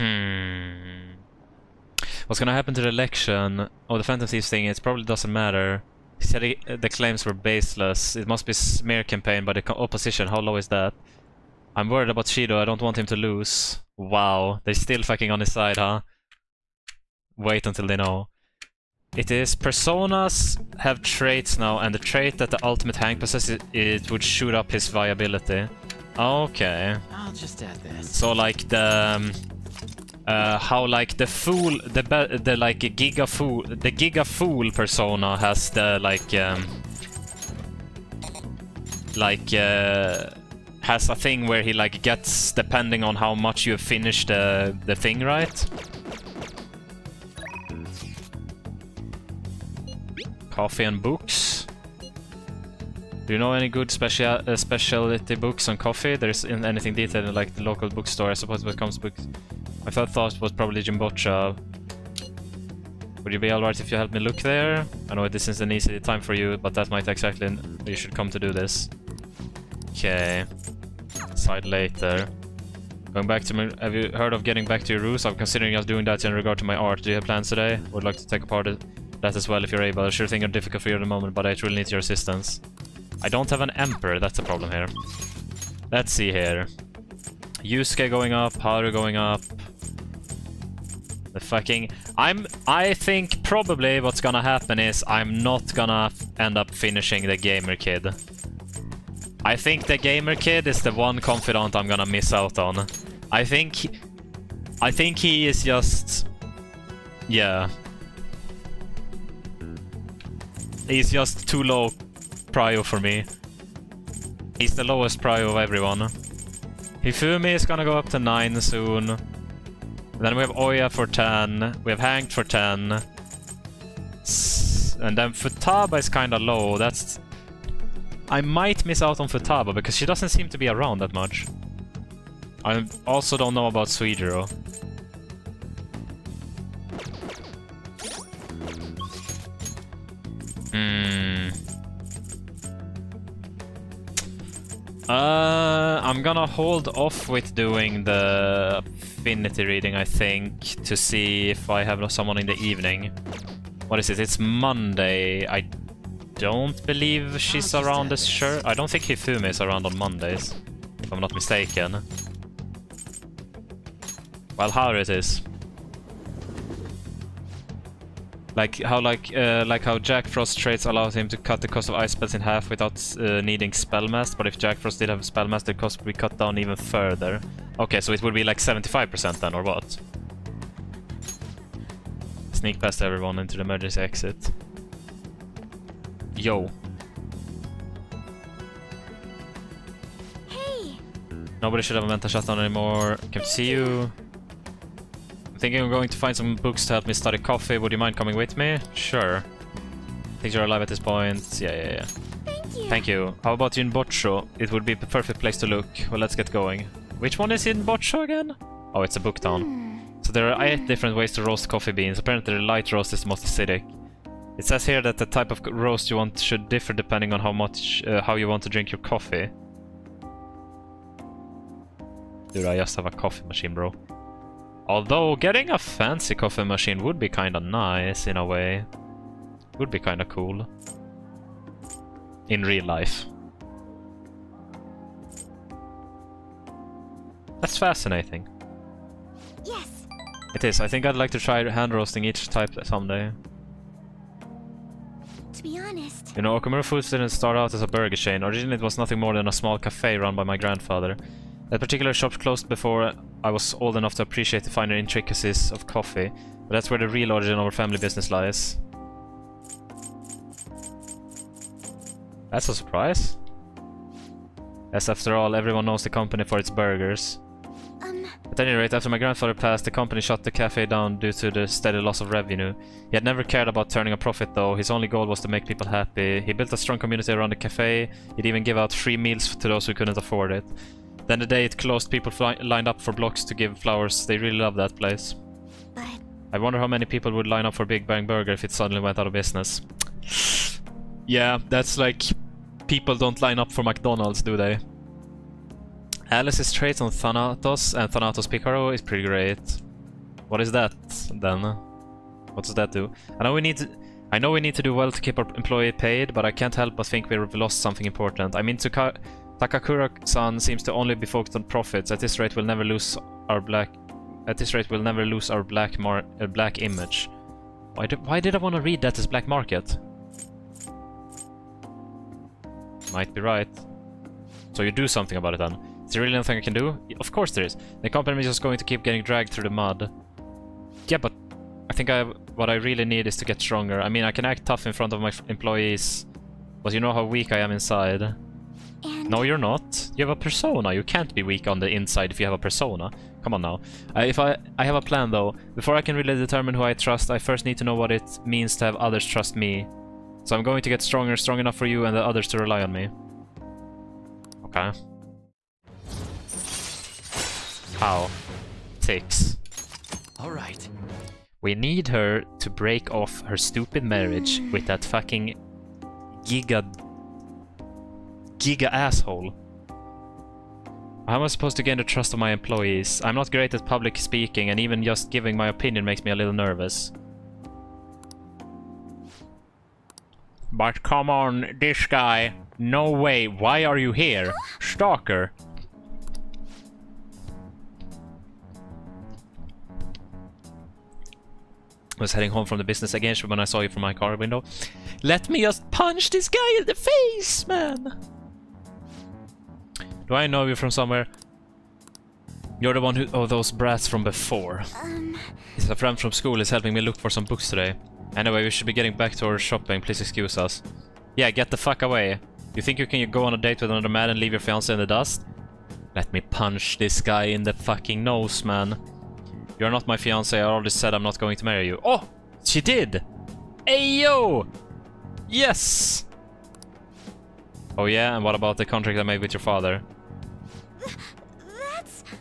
Hmm. What's gonna happen to the election? Oh, the Phantom Thieves thing, it probably doesn't matter. He said the claims were baseless. It must be smear campaign by the opposition. How low is that? I'm worried about Shido. I don't want him to lose. Wow. They're still fucking on his side, huh? Wait until they know. It is Personas have traits now, and the trait that the ultimate Hank possesses, it would shoot up his viability. Okay. I'll just add this. So like the... how like the fool, the like Giga-Fool, the Giga-Fool persona has the has a thing where he like gets, depending on how much you finish the thing, right? Coffee and books. Do you know any good specialty books on coffee? There isn't anything detailed in like the local bookstore, I suppose, when it comes to books. My third thought was probably Jimbōchō. Would you be alright if you helped me look there? I know this isn't an easy time for you, but that might exactly you should come to do this. Okay. Decide later. Going back to my... Have you heard of getting back to your roots? I'm considering just doing that in regard to my art. Do you have plans today? Would like to take apart that as well if you're able. I sure think I'm difficult for you at the moment, but I truly need your assistance. I don't have an emperor, that's a problem here. Let's see here. Yusuke going up, Haru going up. The fucking... I think probably what's gonna happen is I'm not gonna end up finishing the Gamer Kid. I think the Gamer Kid is the one confidant I'm gonna miss out on. I think he is just... Yeah. He's just too low prio for me. He's the lowest prio of everyone. Hifumi is gonna go up to 9 soon. Then we have Ohya for 10. We have Hank for 10. And then Futaba is kinda low. That's... I might miss out on Futaba because she doesn't seem to be around that much. I also don't know about Sojiro. I'm gonna hold off with doing the affinity reading, I think, to see if I have someone in the evening. What is it? It's Monday. I don't believe she's around this sure. I don't think Hifumi is around on Mondays, if I'm not mistaken. Well, how it is. Like how Jack Frost traits allows him to cut the cost of ice spells in half without needing Spellmast, but if Jack Frost did have a Spellmast, the cost would be cut down even further. Okay, so it would be like 75% then, or what? Sneak past everyone into the emergency exit. Yo. Hey. Nobody should have a mental shutdown anymore. Come to see you. Thinking I'm going to find some books to help me study coffee. Would you mind coming with me? Sure. Things are alive at this point. Yeah. Thank you. How about Jimbōchō? It would be the perfect place to look. Well, let's get going. Which one is Jimbōchō again? Oh, it's a book town. So there are 8 different ways to roast coffee beans. Apparently the light roast is the most acidic. It says here that the type of roast you want should differ depending on how you want to drink your coffee. Dude, I just have a coffee machine, bro. Although, getting a fancy coffee machine would be kinda nice, in a way. Would be kinda cool. In real life. That's fascinating. Yes. It is. I think I'd like to try hand roasting each type someday. To be honest... You know, Okumura Foods didn't start out as a burger chain. Originally it was nothing more than a small cafe run by my grandfather. That particular shop closed before I was old enough to appreciate the finer intricacies of coffee, but that's where the real origin of our family business lies. That's a surprise. As after all, everyone knows the company for its burgers. At any rate, after my grandfather passed, the company shut the cafe down due to the steady loss of revenue. He had never cared about turning a profit though, his only goal was to make people happy. He built a strong community around the cafe, he'd even give out free meals to those who couldn't afford it. Then the day it closed, people lined up for blocks to give flowers. They really love that place. But I wonder how many people would line up for Big Bang Burger if it suddenly went out of business. Yeah, that's like... People don't line up for McDonald's, do they? Alice's traits on Thanatos and Thanatos Picaro is pretty great. What is that then? What does that do? I know we need to do well to keep our employee paid, but I can't help but think we've lost something important. I mean, Takakura-san seems to only be focused on profits. At this rate, we'll never lose our black image. Why did I want to read that as black market? Might be right. So you do something about it then. Is there really nothing I can do? Of course there is. The company is just going to keep getting dragged through the mud. Yeah, but I think what I really need is to get stronger. I mean, I can act tough in front of my employees, but you know how weak I am inside. And no, you're not. You have a persona. You can't be weak on the inside if you have a persona. Come on now. I have a plan though. Before I can really determine who I trust, I first need to know what it means to have others trust me. So I'm going to get stronger, strong enough for you and the others to rely on me. Okay. How? Ticks. Alright. We need her to break off her stupid marriage with that fucking Giga asshole. How am I supposed to gain the trust of my employees? I'm not great at public speaking, and even just giving my opinion makes me a little nervous. But come on, this guy. No way, why are you here? Stalker. I was heading home from the business again when I saw you from my car window. Let me just punch this guy in the face, man! Do I know you from somewhere? You're the one who... Oh, those brats from before. It's a friend from school is helping me look for some books today. Anyway, we should be getting back to our shopping, please excuse us. Yeah, get the fuck away. You think you can go on a date with another man and leave your fiancé in the dust? Let me punch this guy in the fucking nose, man. You're not my fiancé, I already said I'm not going to marry you. Oh! She did! Ayo! Yes! Oh yeah, and what about the contract I made with your father?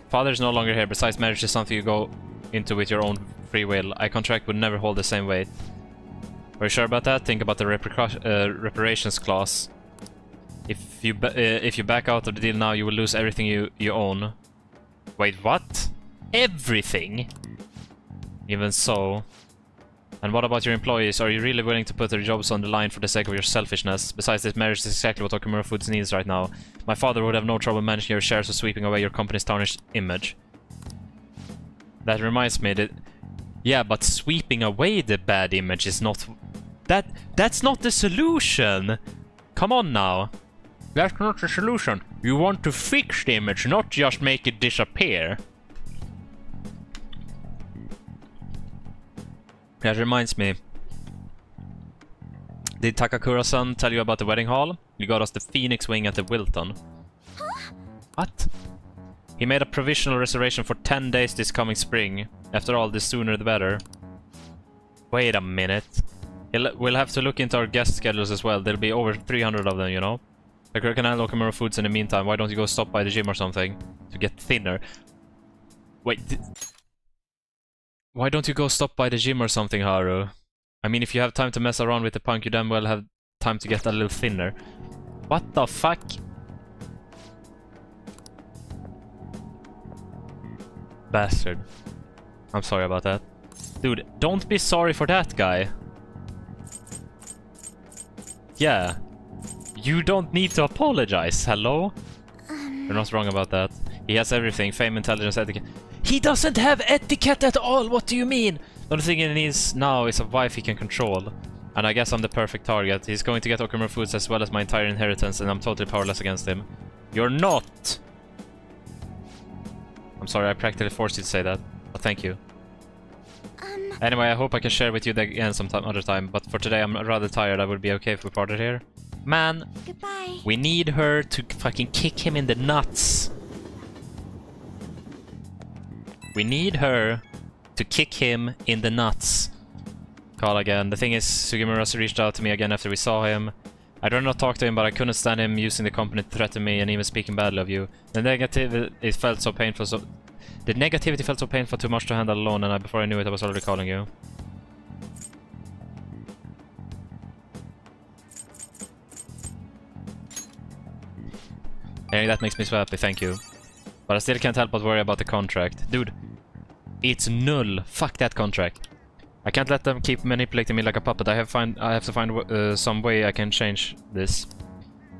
Father's no longer here, besides marriage is something you go into with your own free will. A contract would never hold the same weight. Are you sure about that? Think about the reparations clause. If you back out of the deal now, you will lose everything you own. Wait, what? Everything? Even so. And what about your employees? Are you really willing to put their jobs on the line for the sake of your selfishness? Besides, this marriage is exactly what Okumura Foods needs right now. My father would have no trouble managing your shares or sweeping away your company's tarnished image. That reminds me that... Yeah, but sweeping away the bad image is not... That's not the solution! Come on now. That's not the solution. You want to fix the image, not just make it disappear. That reminds me. Did Takakura-san tell you about the wedding hall? You got us the Phoenix Wing at the Wilton. Huh? What? He made a provisional reservation for 10 days this coming spring. After all, the sooner the better. Wait a minute. We'll have to look into our guest schedules as well. There'll be over 300 of them, you know? Takakura can handle Okumura Foods in the meantime. Why don't you go stop by the gym or something? To get thinner. Wait... Why don't you go stop by the gym or something, Haru? I mean, if you have time to mess around with the punk, you damn well have time to get a little thinner. What the fuck? Bastard. I'm sorry about that. Dude, don't be sorry for that guy. Yeah. You don't need to apologize, hello? You're not wrong about that. He has everything, fame, intelligence, etiquette. He doesn't have etiquette at all, what do you mean? The only thing he needs now is a wife he can control. And I guess I'm the perfect target. He's going to get Okumura Foods as well as my entire inheritance, and I'm totally powerless against him. You're not! I'm sorry, I practically forced you to say that, but thank you. Anyway, I hope I can share with you again sometime other time, but for today I'm rather tired. I would be okay if we parted here. Man, goodbye. We need her to fucking kick him in the nuts. We need her to kick him in the nuts. Call again. The thing is, Sugimura's reached out to me again after we saw him. I did not talk to him, but I couldn't stand him using the company to threaten me and even speaking badly of you. The negativity felt so painful, too much to handle alone, and before I knew it, I was already calling you. Hey, that makes me so happy, thank you. But I still can't help but worry about the contract. Dude, It's null. Fuck that contract. I can't let them keep manipulating me like a puppet. I have to find some way I can change this.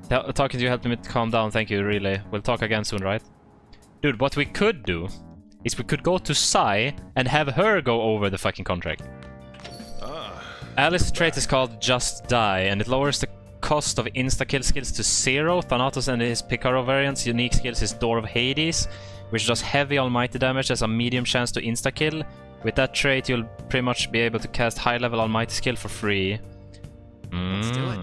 Talking to you helped me calm down. Thank you, really. We'll talk again soon, right? Dude, what we could do is we could go to Sae and have her go over the fucking contract. Alice's trait is called Just Die, and it lowers the cost of insta-kill skills to 0. Thanatos and his Picaro variant's unique skills is Door of Hades, which does heavy almighty damage as a medium chance to insta-kill. With that trait, you'll pretty much be able to cast high-level almighty skill for free. Let's do it.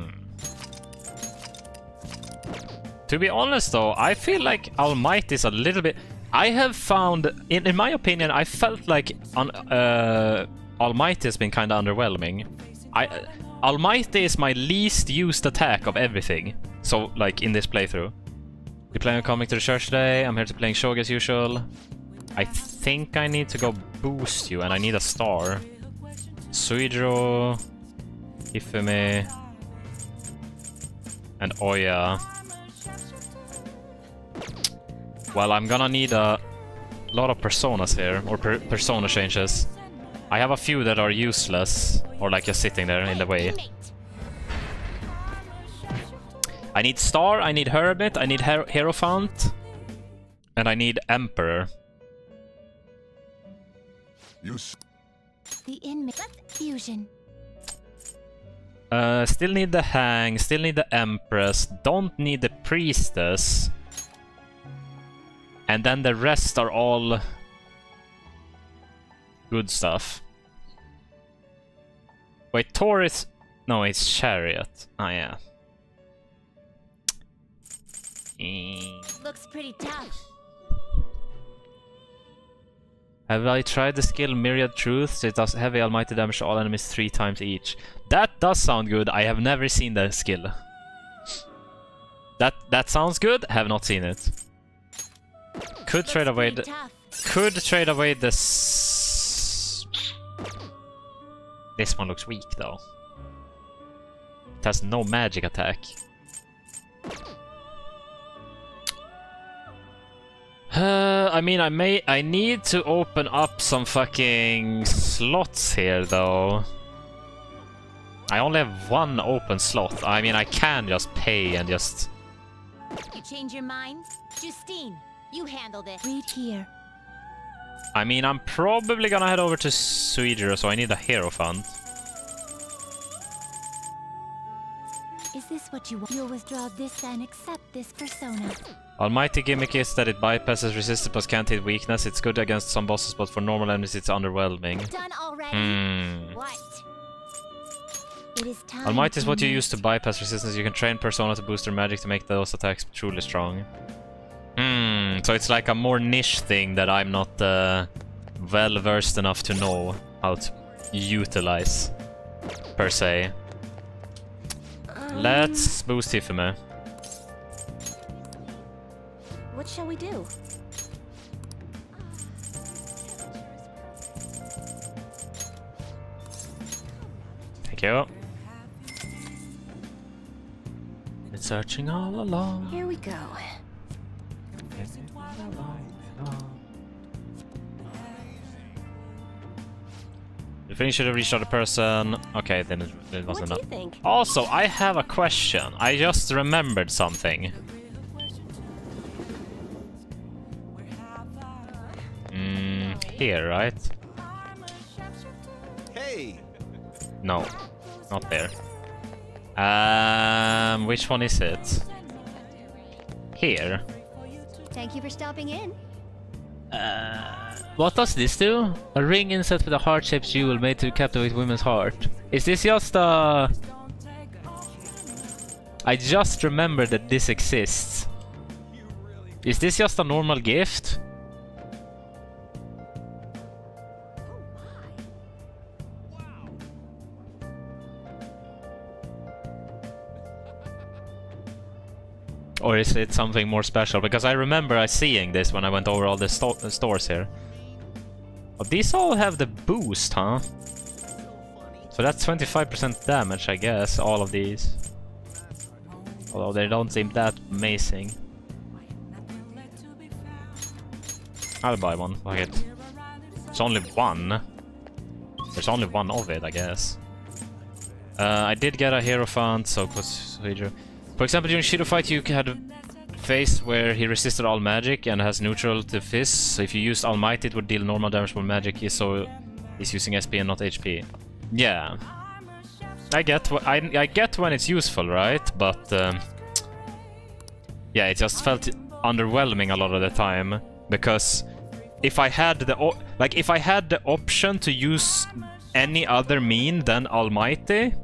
To be honest though, I feel like almighty is a little bit... I have found, in my opinion, I felt like almighty has been kind of underwhelming. Almighty is my least used attack of everything, so like in this playthrough. You're playing a comic to the church today, I'm here to playing Shogi as usual. I think I need to go boost you and I need a star. Sojiro, Hifumi, and Ohya. Well, I'm gonna need a lot of personas here, or persona changes. I have a few that are useless, or like just sitting there in the way. I need Star, I need Hermit, I need Hierophant, and I need Emperor. The inmate fusion. Still need the Hang, still need the Empress, don't need the Priestess. And then the rest are all good stuff. Wait, Taurus... No, it's Chariot. Oh, yeah. Looks pretty tough. Have I tried the skill Myriad Truths? It does heavy almighty damage to all enemies 3 times each. That does sound good. I have never seen that skill. That sounds good. Have not seen it. Could trade away the... This one looks weak though. It has no magic attack. I mean, I need to open up some fucking slots here though. I only have 1 open slot. I mean, I can just pay and just... You change your mind? Justine, you handled it. Read here. I mean, I'm probably gonna head over to Sojiro, so I need a Hierophant. Is this what you want? You'll withdraw this and accept this persona. Almighty gimmick is that it bypasses resistance plus can't hit weakness. It's good against some bosses, but for normal enemies it's underwhelming. Done already? What? It is time. Almighty is what you use to bypass resistance. You can train persona to boost their magic to make those attacks truly strong. So it's like a more niche thing that I'm not well-versed enough to know how to utilize, per se. Let's boost Hifumi. What shall we do? Thank you. Been searching all along. Here we go. The thing should have reached out a person. Okay, then it wasn't enough. Also, I have a question. I just remembered something. Here, right? Hey. No, not there. Which one is it? Here. Thank you for stopping in. What does this do? A ring inset with a heart-shaped jewel made to captivate women's heart. Is this just a... I just remembered that this exists. Is this just a normal gift? Or is it something more special? Because I remember seeing this when I went over all the stores here. Oh, these all have the boost, huh? So that's 25% damage, I guess, all of these. Although they don't seem that amazing. I'll buy one, fuck it. It's only one. There's only one of it, I guess. I did get a Hierophant, so close Sojiro. For example, during Shido fight, you had a phase where he resisted all magic and has neutral to Fizz. So if you used All Might, it would deal normal damage when magic is so is using SP and not HP. Yeah, I get when it's useful, right? But yeah, it just felt underwhelming a lot of the time because if I had the option to use any other mean than Almighty,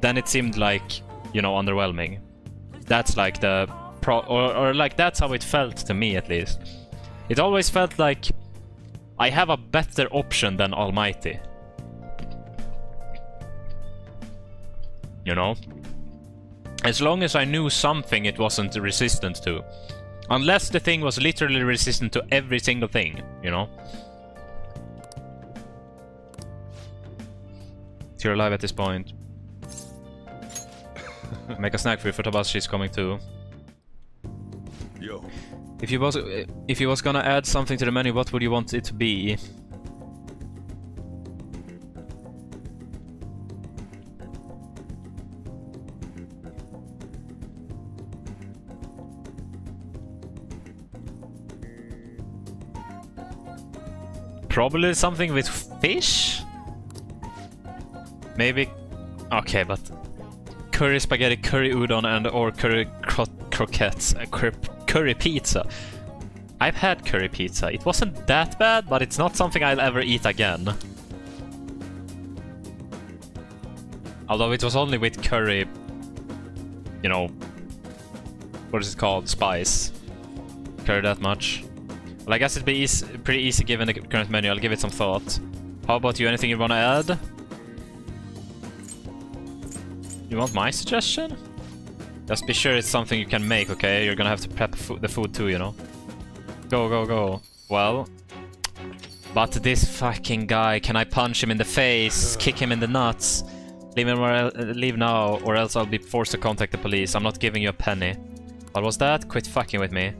then it seemed like, you know, underwhelming. That's like the like that's how it felt to me, at least. It always felt like I have a better option than Almighty, you know? As long as I knew something it wasn't resistant to. Unless the thing was literally resistant to every single thing, you know? You're alive at this point. Make a snack for you, Futaba's coming too. Yo. If you was gonna add something to the menu, what would you want it to be? Probably something with fish? Maybe... Okay, but... Curry spaghetti, curry udon, and or curry croquettes, curry pizza. I've had curry pizza. It wasn't that bad, but it's not something I'll ever eat again. Although it was only with curry... You know... What is it called? Spice. Curry that much. Well, I guess it'd be pretty easy given the current menu. I'll give it some thought. How about you? Anything you want to add? You want my suggestion? Just be sure it's something you can make, okay? You're gonna have to prep the food too, you know? Go, go, go. Well... But this fucking guy, can I punch him in the face? Kick him in the nuts? Leave him leave now, or else I'll be forced to contact the police. I'm not giving you a penny. What was that? Quit fucking with me.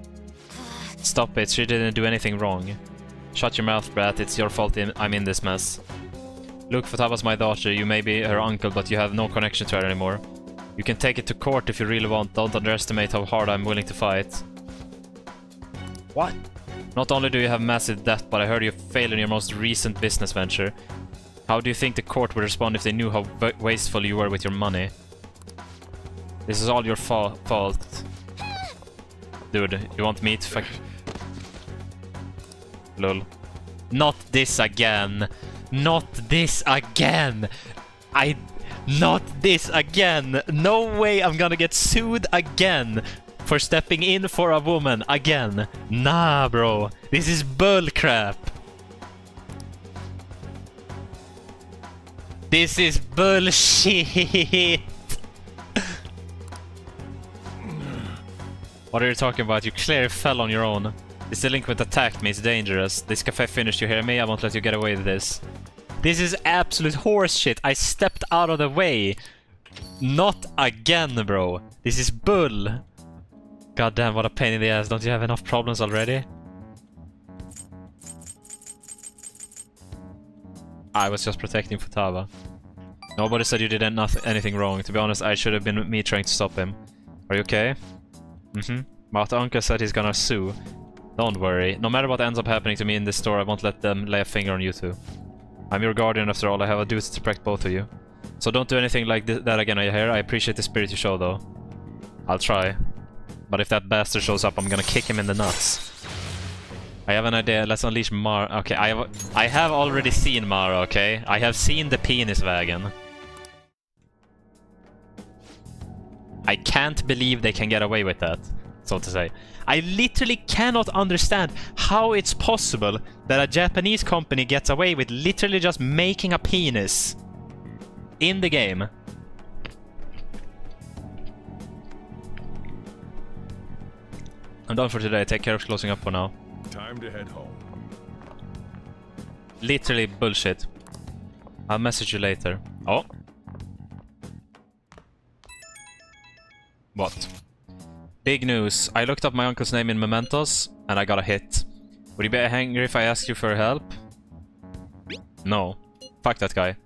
Stop it, she didn't do anything wrong. Shut your mouth, brat, it's your fault I'm in this mess. Look, Futaba's my daughter, you may be her uncle, but you have no connection to her anymore. You can take it to court if you really want, don't underestimate how hard I'm willing to fight. What? Not only do you have massive debt, but I heard you failed in your most recent business venture. How do you think the court would respond if they knew how wasteful you were with your money? This is all your fault. Dude, you want meat? Fuck. Lol. Not this again. Not this again. Not this again. No way I'm gonna get sued again for stepping in for a woman again. Nah, bro. This is bull crap. This is bullshit. What are you talking about? You clearly fell on your own. This delinquent attacked me, it's dangerous. This cafe finished, you hear me? I won't let you get away with this. This is absolute horse shit. I stepped out of the way. Not again, bro. This is bull. Goddamn, what a pain in the ass. Don't you have enough problems already? I was just protecting Futaba. Nobody said you did anything wrong. To be honest, I should have been me trying to stop him. Are you okay? Mm-hmm. But uncle said he's gonna sue. Don't worry. No matter what ends up happening to me in this store, I won't let them lay a finger on you two. I'm your guardian after all. I have a duty to protect both of you. So don't do anything like that again, I hear. I appreciate the spirit you show, though. I'll try. But if that bastard shows up, I'm gonna kick him in the nuts. I have an idea. Let's unleash Mara. Okay, I have already seen Mara, okay? I have seen the penis wagon. I can't believe they can get away with that, so to say. I literally cannot understand how it's possible that a Japanese company gets away with literally just making a penis in the game. I'm done for today. Take care of closing up for now. Time to head home. Literally bullshit. I'll message you later. Oh. What? Big news. I looked up my uncle's name in Mementos, and I got a hit. Would you be angry if I asked you for help? No. Fuck that guy.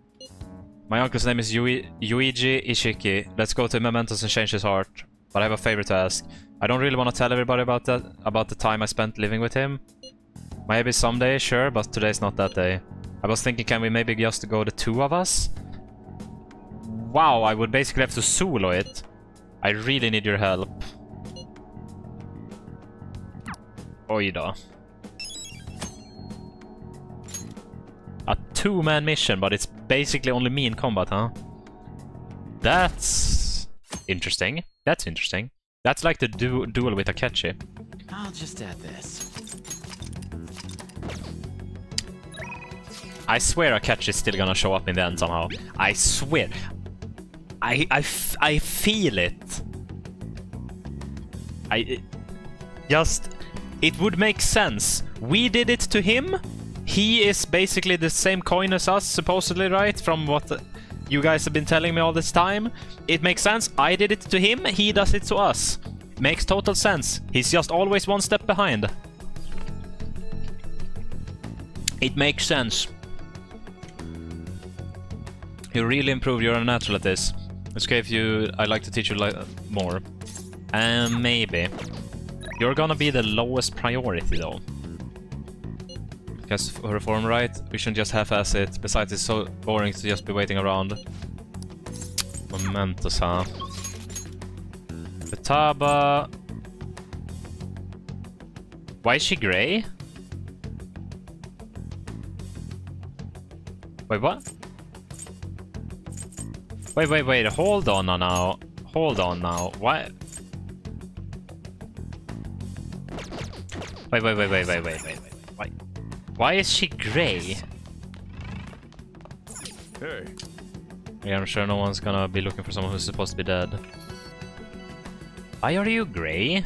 My uncle's name is Yūji Ishiki. Let's go to Mementos and change his heart. But I have a favor to ask. I don't really want to tell everybody about that, about the time I spent living with him. Maybe someday, sure, but today's not that day. I was thinking, can we maybe just go the two of us? Wow, I would basically have to solo it. I really need your help. Oida. A two-man mission, but it's basically only me in combat, huh? That's interesting. That's interesting. That's like the duel with Akechi. I'll just add this. I swear Akechi's still gonna show up in the end somehow. I swear. I feel it. It would make sense. We did it to him. He is basically the same coin as us, supposedly, right? From what you guys have been telling me all this time. It makes sense. I did it to him. He does it to us. Makes total sense. He's just always one step behind. It makes sense. You really improved. You're a natural at this. It's okay if you... I'd like to teach you more. Maybe. You're gonna be the lowest priority, though. Guess her form right. We shouldn't just half-ass it. Besides, it's so boring to just be waiting around. Mementos, huh? Futaba... Why is she grey? Wait, what? Wait, hold on now. Why? Wait. Why is she grey? Hey. Yeah, I'm sure no one's gonna be looking for someone who's supposed to be dead. Why are you grey?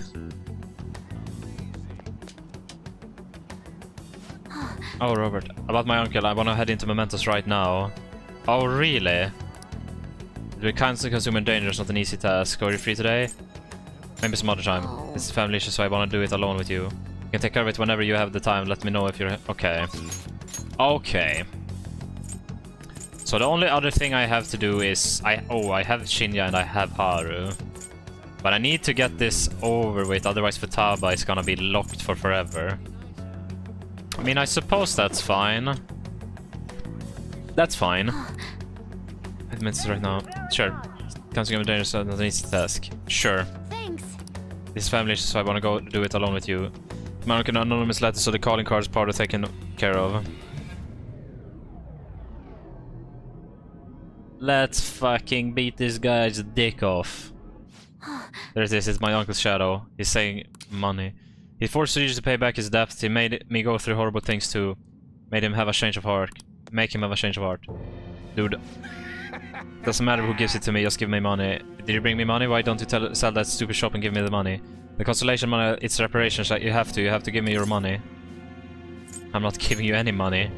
Oh, Robert. About my uncle, I wanna head into Mementos right now. Oh, really? We're constantly consuming danger is not an easy task. Are you free today? Maybe some other time. Oh. It's a family issue, so I wanna do it alone with you. You can take care of it whenever you have the time. Let me know if you're... Okay. Okay. So the only other thing I have to do is... I have Shinya and I have Haru. But I need to get this over with, otherwise Futaba is gonna be locked for forever. I mean, I suppose that's fine. That's fine. Admits right now. Sure. Counseling of danger is not an easy task. Sure. Thanks. This family issue, so I wanna go do it alone with you. American anonymous letters, so the calling card is part of taken care of. Let's fucking beat this guy's dick off. There it is, it's my uncle's shadow. He's saying money. He forced Sojiro to pay back his debt. He made me go through horrible things too. Make him have a change of heart. Dude. Doesn't matter who gives it to me, just give me money. Did you bring me money? Why don't you sell that stupid shop and give me the money? The consolation money, it's reparations, like you have to give me your money. I'm not giving you any money.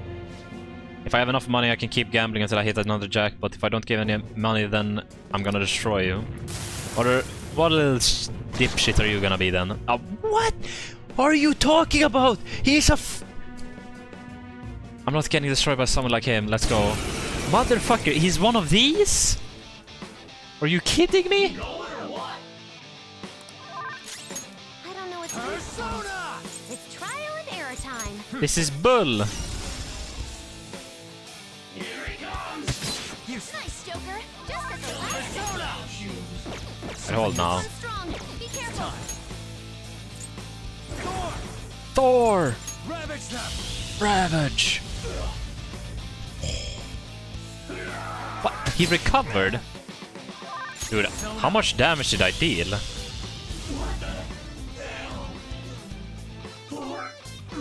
If I have enough money, I can keep gambling until I hit another jack, but if I don't give any money, then I'm gonna destroy you. Or what little dipshit are you gonna be then? What are you talking about? He's a I'm not getting destroyed by someone like him, let's go. Motherfucker, he's one of these? Are you kidding me? I don't know what's Persona! It's trial and error time. This is bull. Here he comes. Nice, Joker. Just at the last. Hold now. Be careful. Thor. Ravage them. Ravage. What? He recovered? Dude, how much damage did I deal?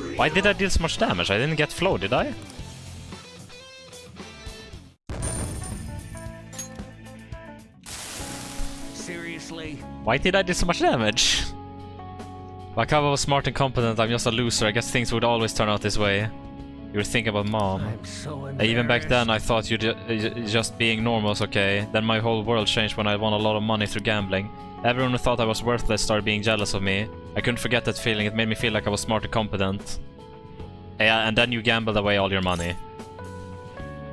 Why did I deal so much damage? I didn't get flow, did I? Seriously? Why did I do so much damage? Wakaba was smart and competent, I'm just a loser. I guess things would always turn out this way. You were thinking about mom. So even back then, I thought you just being normal was okay. Then my whole world changed when I won a lot of money through gambling. Everyone who thought I was worthless started being jealous of me. I couldn't forget that feeling. It made me feel like I was smart and competent. Yeah, and then you gambled away all your money.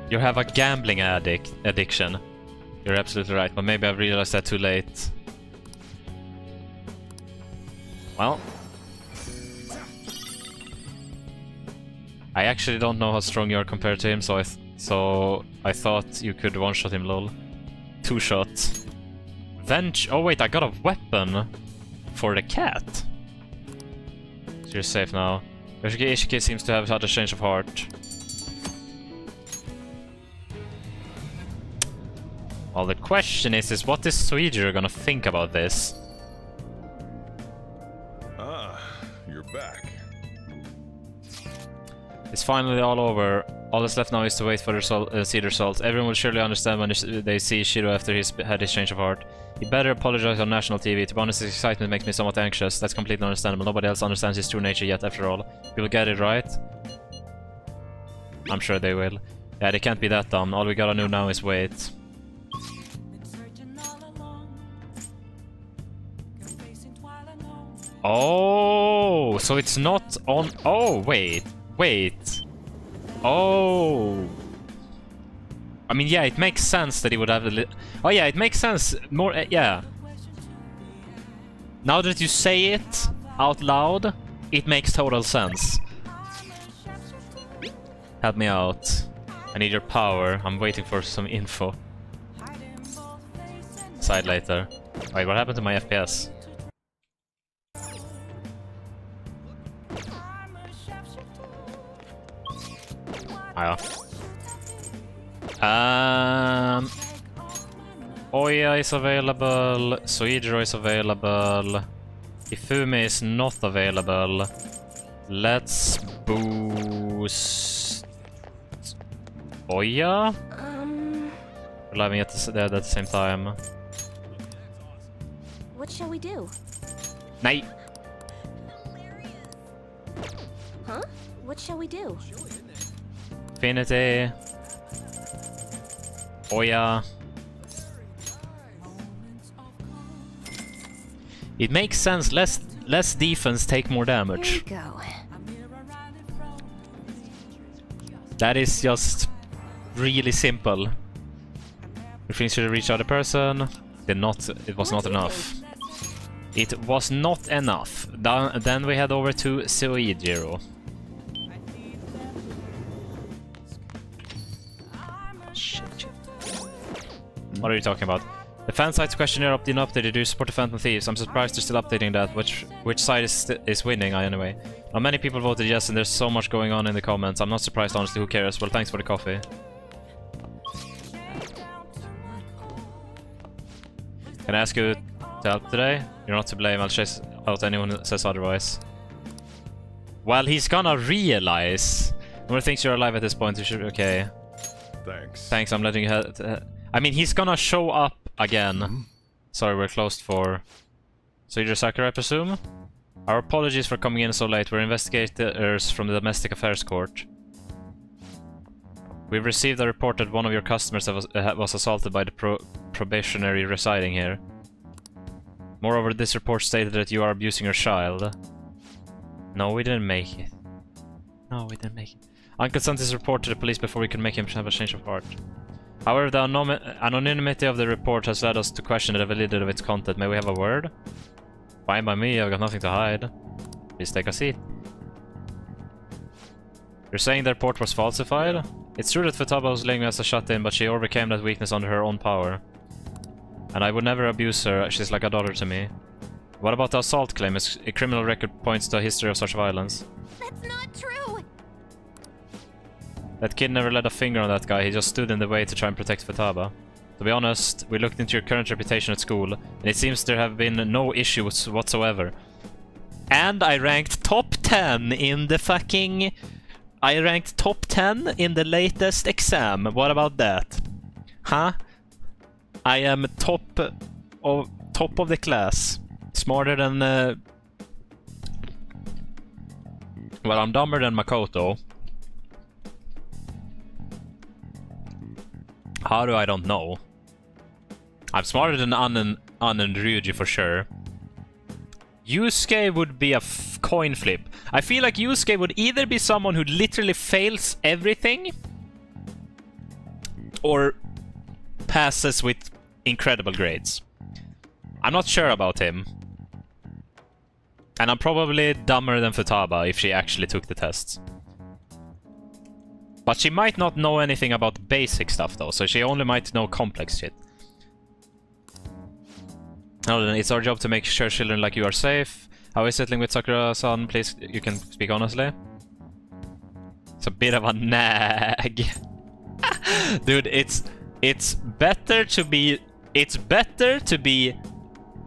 You have a gambling addiction. You're absolutely right, but maybe I realized that too late. Well, I actually don't know how strong you are compared to him, so I thought you could one-shot him, lol. Two-shot. Venge. Oh wait, I got a weapon for the cat. So you're safe now. Yūji Ishiki seems to have had a change of heart. Well, the question is what is Sojiro gonna think about this? You're back. It's finally all over. All that's left now is to wait for the result, see the results. Everyone will surely understand when they see Shido after he's had his change of heart. He better apologize on national TV. To be honest, his excitement makes me somewhat anxious. That's completely understandable. Nobody else understands his true nature yet, after all. People get it, right? I'm sure they will. Yeah, they can't be that dumb. All we gotta do now is wait. Oh, so it's not on... Oh, wait. Wait. Oh. I mean, yeah, it makes sense that he would have the... Oh, yeah, it makes sense. More... yeah. Now that you say it out loud, it makes total sense. Help me out. I need your power. I'm waiting for some info. Side later. Wait, what happened to my FPS? Ohya is available, Sojiro is available, Hifumi is not available. Let's boost Ohya? We're living at the same time. What shall we do? Nay! Huh? What shall we do? Infinity. Ohya. It makes sense. Less defense, take more damage. Go. That is just really simple. Refuse to reach other person. Did not. It was not enough. It was not enough. Then we head over to Sojiro. What are you talking about? The fan site's questionnaire update and updated due to support the Phantom Thieves. I'm surprised they're still updating that. Which side is winning, anyway? Now, many people voted yes, and there's so much going on in the comments. I'm not surprised, honestly. Who cares? Well, thanks for the coffee. Can I ask you to help today? You're not to blame. I'll chase out anyone who says otherwise. Well, he's gonna realize. No one thinks you're alive at this point. You should... Okay. Thanks. Thanks, I'm letting you... I mean, he's gonna show up again. Sorry, we're closed for... Sojiro Sakurai, I presume? Our apologies for coming in so late. We're investigators from the Domestic Affairs Court. We've received a report that one of your customers was assaulted by the probationary residing here. Moreover, this report stated that you are abusing your child. No, we didn't make it. No, we didn't make it. Uncle sent his report to the police before we could make him have a change of heart. However, the anonymity of the report has led us to question the validity of its content. May we have a word? Fine by me, I've got nothing to hide. Please take a seat. You're saying the report was falsified? It's true that Futaba was laying as a shut-in, but she overcame that weakness under her own power. And I would never abuse her, she's like a daughter to me. What about the assault claim? A criminal record points to a history of such violence. That's not true! That kid never laid a finger on that guy, he just stood in the way to try and protect Futaba. To be honest, we looked into your current reputation at school, and it seems there have been no issues whatsoever. And I ranked top 10 in the fucking... I ranked top 10 in the latest exam, what about that? Huh? I am top of the class. Smarter than... Well, I'm dumber than Makoto. Haru, I don't know. I'm smarter than An and Ryuji for sure. Yusuke would be a coin flip. I feel like Yusuke would either be someone who literally fails everything, or passes with incredible grades. I'm not sure about him. And I'm probably dumber than Futaba if she actually took the tests. But she might not know anything about basic stuff though, so she only might know complex shit. Oh, then it's our job to make sure children like you are safe. How is settling with Sakura-san? Please, you can speak honestly. It's a bit of a nag. Dude, it's better to be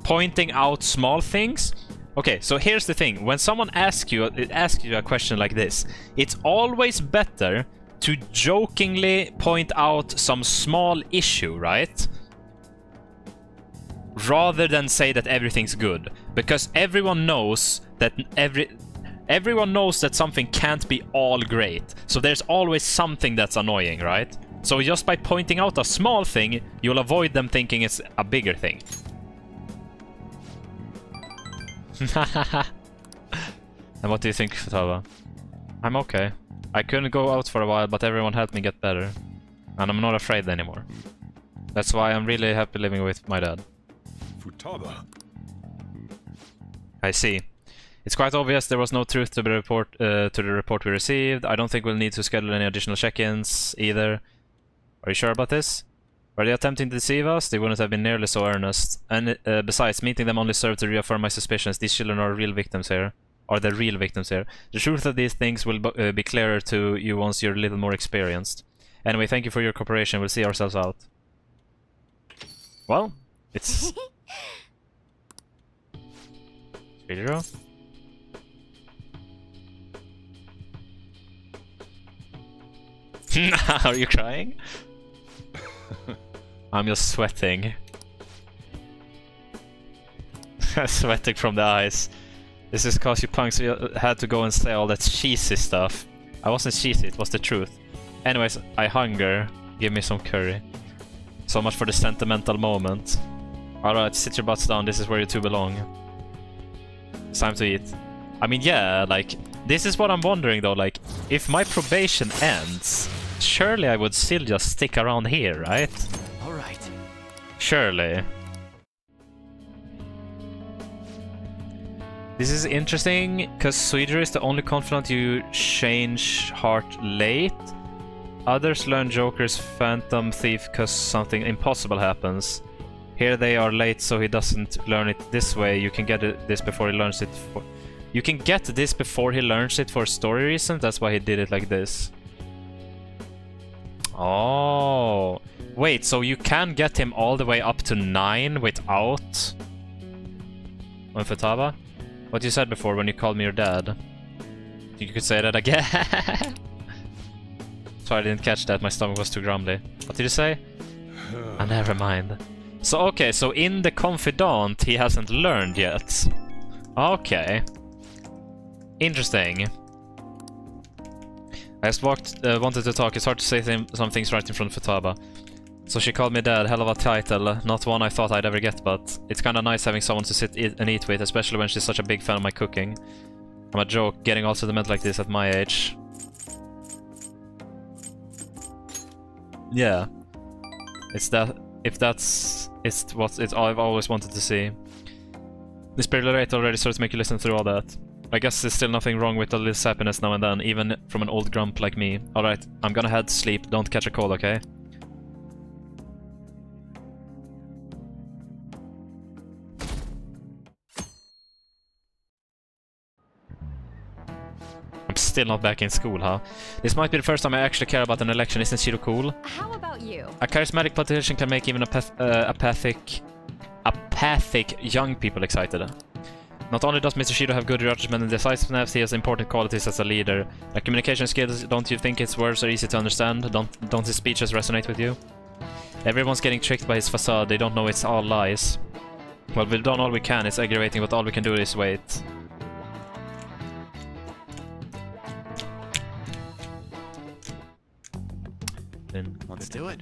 pointing out small things. Okay, so here's the thing. When someone asks you a question like this, it's always better to jokingly point out some small issue, right? Rather than say that everything's good, because everyone knows that everyone knows that something can't be all great. So there's always something that's annoying, right? So just by pointing out a small thing, you'll avoid them thinking it's a bigger thing. And what do you think, Futaba? I'm okay. I couldn't go out for a while, but everyone helped me get better. And I'm not afraid anymore. That's why I'm really happy living with my dad. Futaba. I see. It's quite obvious there was no truth to the report we received. I don't think we'll need to schedule any additional check-ins either. Are you sure about this? Were they attempting to deceive us? They wouldn't have been nearly so earnest. And besides, meeting them only served to reaffirm my suspicions. These children are real victims here. Are the real victims here? The truth of these things will be clearer to you once you're a little more experienced. Anyway, thank you for your cooperation. We'll see ourselves out. Well, it's... Sojiro? Are you crying? I'm just sweating. Sweating from the eyes. This is cause you punks had to go and say all that cheesy stuff. I wasn't cheesy, it was the truth. Anyways, I hunger. Give me some curry. So much for the sentimental moment. Alright, sit your butts down, this is where you two belong. It's time to eat. I mean, yeah, like, this is what I'm wondering though, like, if my probation ends, surely I would still just stick around here, right? Alright. Surely. This is interesting, because Sojiro is the only confidant you change heart late. Others learn Joker's Phantom Thief because something impossible happens. Here they are late, so he doesn't learn it this way. You can get this before he learns it for... You can get this before he learns it for story reasons, that's why he did it like this. Oh, wait, so you can get him all the way up to 9 without... On Futaba? What you said before when you called me your dad. You could say that again. Sorry, I didn't catch that, my stomach was too grumbly. What did you say? Never mind. So, okay, so in the Confidant, he hasn't learned yet. Okay. Interesting. I just wanted to talk. It's hard to say some things right in front of Futaba. So she called me dad. Hell of a title. Not one I thought I'd ever get, but it's kinda nice having someone to sit and eat with, especially when she's such a big fan of my cooking. I'm a joke, getting all sentimental like this at my age. Yeah. It's that... If that's... It's what I've always wanted to see. This period rate already starts to make you listen through all that. I guess there's still nothing wrong with all this happiness now and then, even from an old grump like me. Alright, I'm gonna head to sleep. Don't catch a cold, okay? I'm still not back in school, huh? This might be the first time I actually care about an election. Isn't Shido cool? How about you? A charismatic politician can make even apathic young people excited. Not only does Mr. Shido have good judgment and decisiveness, he has important qualities as a leader. Like communication skills, don't you think his words are easy to understand? Don't his speeches resonate with you? Everyone's getting tricked by his facade, they don't know it's all lies. Well, we've done all we can, it's aggravating, but all we can do is wait. Let's do it.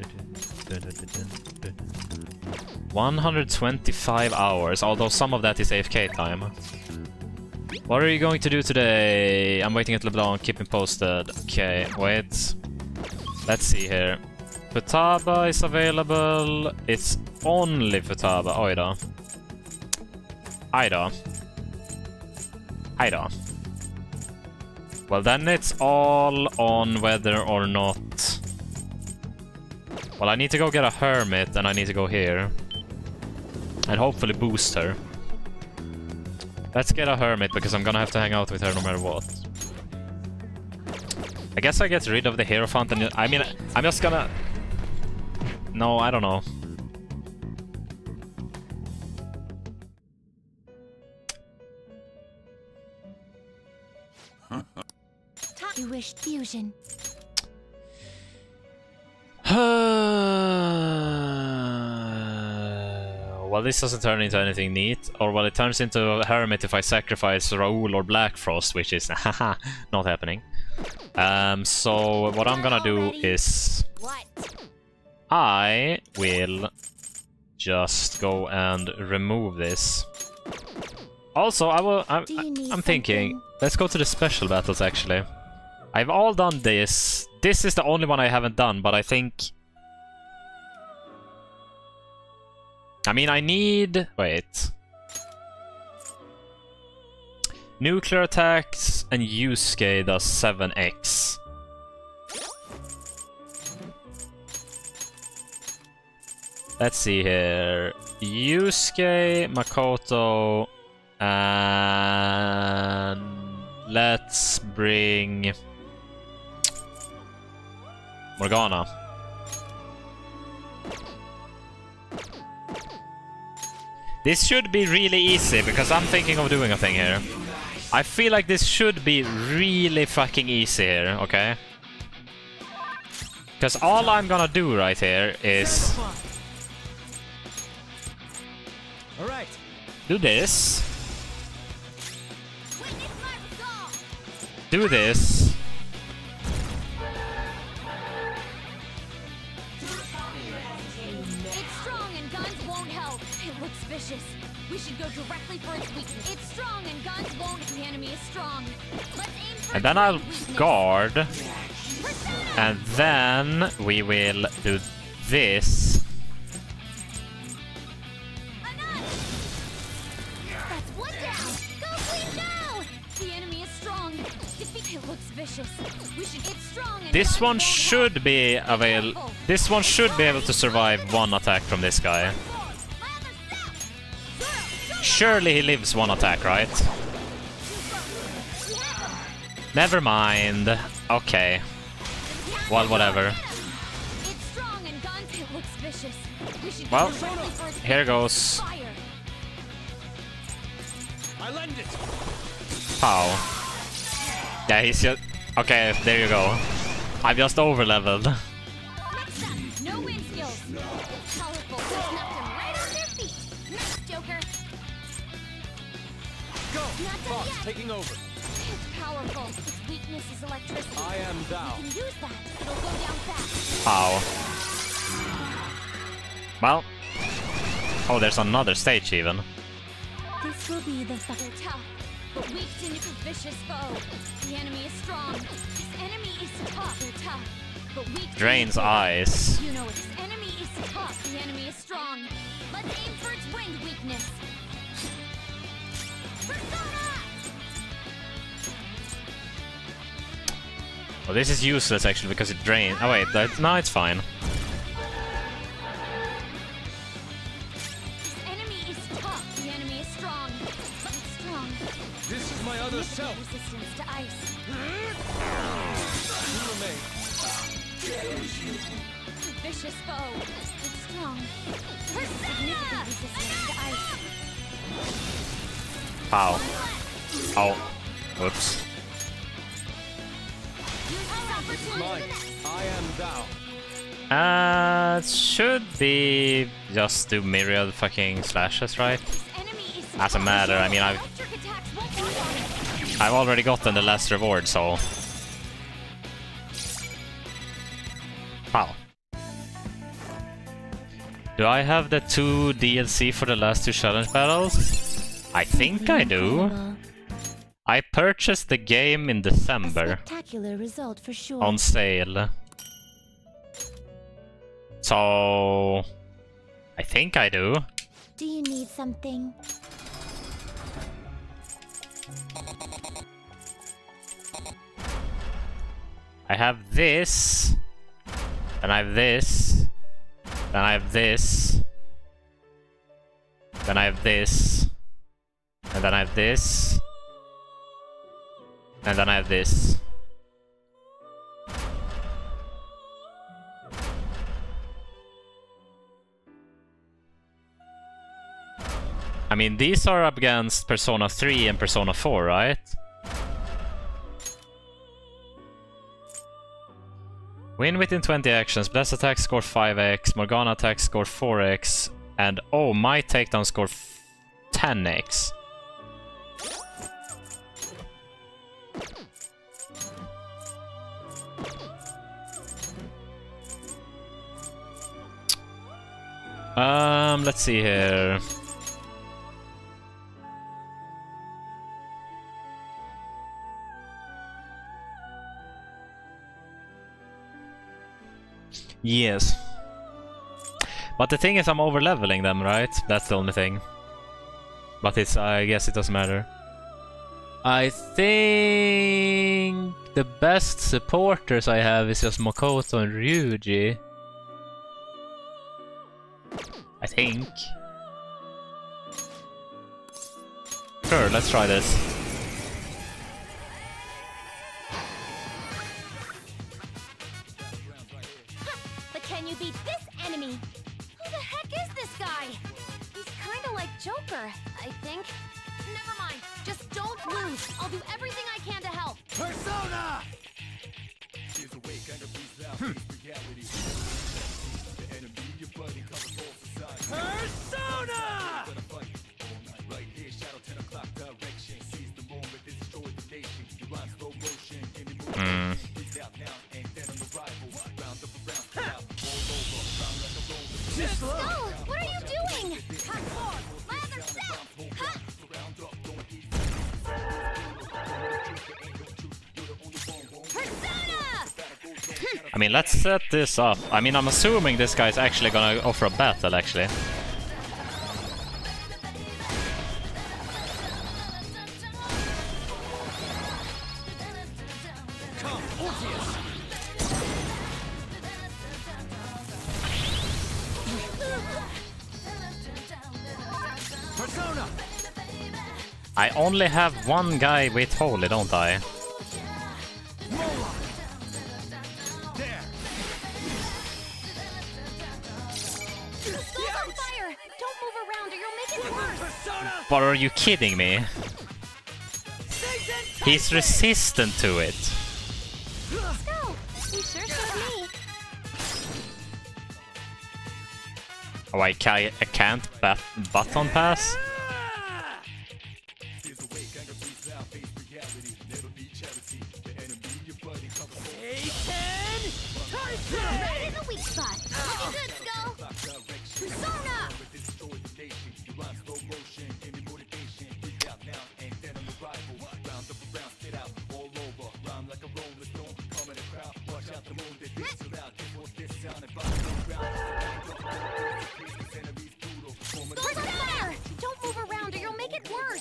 125 hours, although some of that is AFK time. What are you going to do today? I'm waiting at LeBlanc, keep me posted. Okay, wait. Let's see here. Futaba is available. It's only Futaba. Oj då. Aj då. Aj då. Well, then it's all on whether or not... Well, I need to go get a hermit, and I need to go here. And hopefully boost her. Let's get a hermit, because I'm gonna have to hang out with her no matter what. I guess I get rid of the Hierophant, and I mean, I'm just gonna... No, I don't know. You wish fusion. Well, this doesn't turn into anything neat, or well, it turns into a hermit if I sacrifice Raoul or Black Frost, which is not happening. So what I'm gonna do is I will just go and remove this. Also, I'm thinking, let's go to the special battles actually. I've all done this. This is the only one I haven't done, but I think... I mean, I need... Wait. Nuclear attacks and Yusuke does 7x. Let's see here. Yusuke, Makoto, and... Let's bring... Morgana. This should be really easy, because I'm thinking of doing a thing here. I feel like this should be really fucking easy here, okay? Because all I'm gonna do right here is... Alright. Do this. Do this. We should go directly for its weakness. It's strong and guns won't. The enemy is strong. Let's aim for. And then I'll guard. Persona! And then we will do this. That's one down. Go clean down. The enemy is strong. Defeat. It looks vicious. We should. It's strong. And this one should be available. This one should be able to survive one attack from this guy. Surely he lives one attack, right? Never mind. Okay. Well, whatever. Well, here goes. Pow. Yeah, he's just... Okay, there you go. I'm just over-leveled. Fox, taking over. It's powerful. Its weakness is electricity. I am down. You can use that. It'll go down fast. Ow. Well. Oh, there's another stage even. This will be the fucking tough, but weak to nuke a vicious foe. The enemy is strong. This enemy is tough. They're tough, but weak. Drains eyes. You know this enemy is tough. The enemy is strong. Let's aim for its wind weakness. Well, this is useless actually because it drains. Oh wait, no, it's fine. This enemy is tough. The enemy is strong. But it's strong. This is my other self. Resistance to ice. Vicious foe. It's strong. Persona! Resistance to ice. Pow. Oh. Whoops. I am down. It should be just do myriad fucking slashes, right? Doesn't matter, I mean, I've already gotten the last reward, so... Wow. Do I have the 2 DLC for the last 2 challenge battles? I think I do. I purchased the game in December. A spectacular result for sure. On sale. So... I think I do. Do you need something? I have this. Then I have this. Then I have this. Then I have this. And then I have this. And then I have this. I mean, these are up against Persona 3 and Persona 4, right? Win within 20 actions, Bless attack score 5x, Morgana attack score 4x, and oh, my takedown score 10x. Let's see here. Yes. But the thing is, I'm over-leveling them, right? That's the only thing. But it's, I guess it doesn't matter. I think the best supporters I have is just Makoto and Ryuji. I think. Sure, let's try this. But can you beat this enemy? Who the heck is this guy? He's kind of like Joker, I think. Never mind, just don't lose. I'll do everything I can to help. Persona! She's awake under peace out reality. The enemy, your buddy, cover all society. Persona! Right here, shadow 10 o'clock direction. Seize the moment, destroy the nation. You run slow motion, give me more. He's out now, and then I'm a rival. Round up around, out, all over. Round like a roller. Just go! What are you doing? Cut forward, lather step! Cut! I mean, let's set this up. I mean, I'm assuming this guy's actually gonna offer a battle, actually. I only have one guy with Holy, don't I? But are you kidding me? He's resistant to it. Let's go. He sure showed me. Oh, I can't button pass? Right in the weak spot. Looking good, Skull. Persona! Don't move around or you'll make it worse.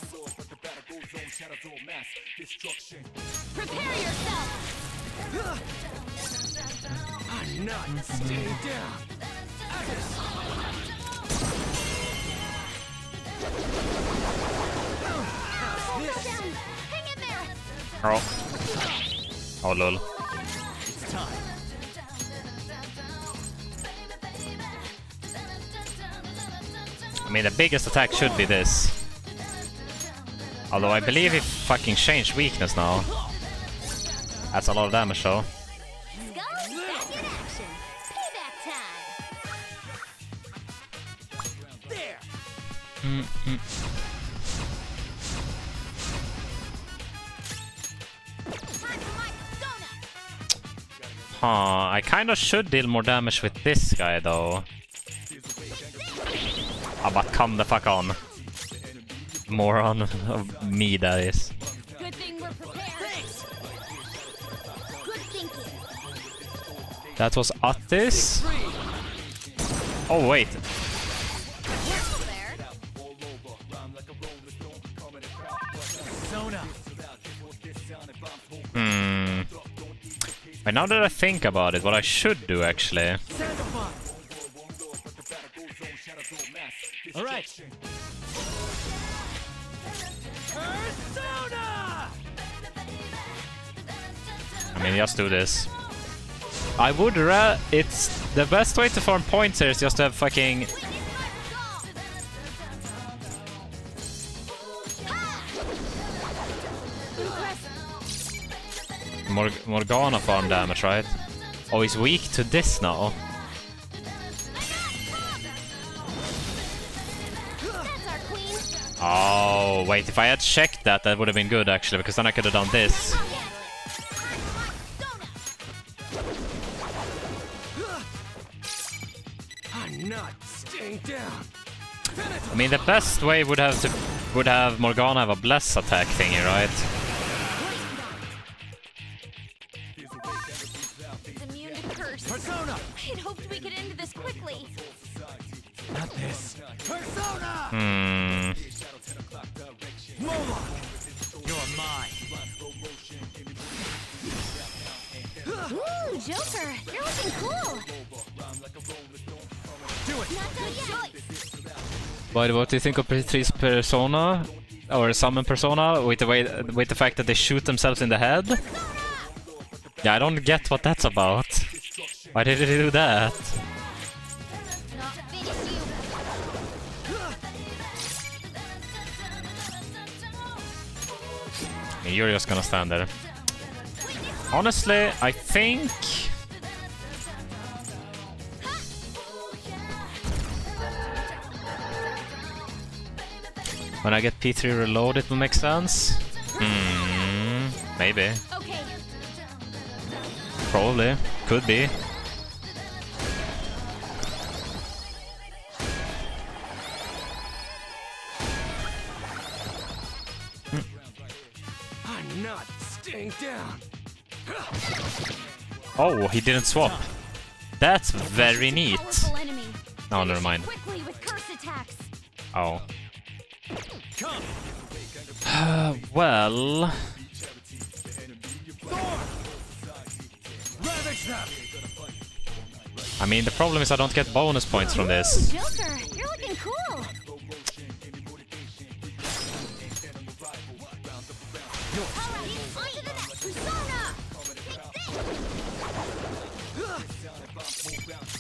Prepare yourself. I'm not staying down. Hang in there. Oh lol. It's time. I mean, the biggest attack should be this. Although I believe he fucking changed weakness now. That's a lot of damage though. Huh, I kinda should deal more damage with this guy though. Ah, but come the fuck on. Moron of me, that is. Good thing we're prepared. Good thinking. That was Attis. Oh, wait. Hmm. But now that I think about it, what I should do actually. All right. Persona! I mean, just do this. I would rather. It's the best way to farm points here is just to have fucking. Morgana farm damage, right? Oh, he's weak to this now. Oh, wait, if I had checked that, that would have been good actually, because then I could have done this. I mean, the best way would have to Morgana have a bless attack thingy, right? I had hoped we could end this quickly. Not this. Persona! Hmm. You're mine. Ooh, Joker, you're looking cool. Do it. Not done yet. By the way, what do you think of P3's Persona? Or Summon Persona? With the way, with the fact that they shoot themselves in the head? Yeah, I don't get what that's about. Why did he do that? You're just gonna stand there. Honestly, I think... when I get P3 reload, it will make sense? Hmm, maybe. Probably. Could be. Oh, he didn't swap. That's very neat. Oh, never mind. Oh. Well. I mean, the problem is I don't get bonus points from this.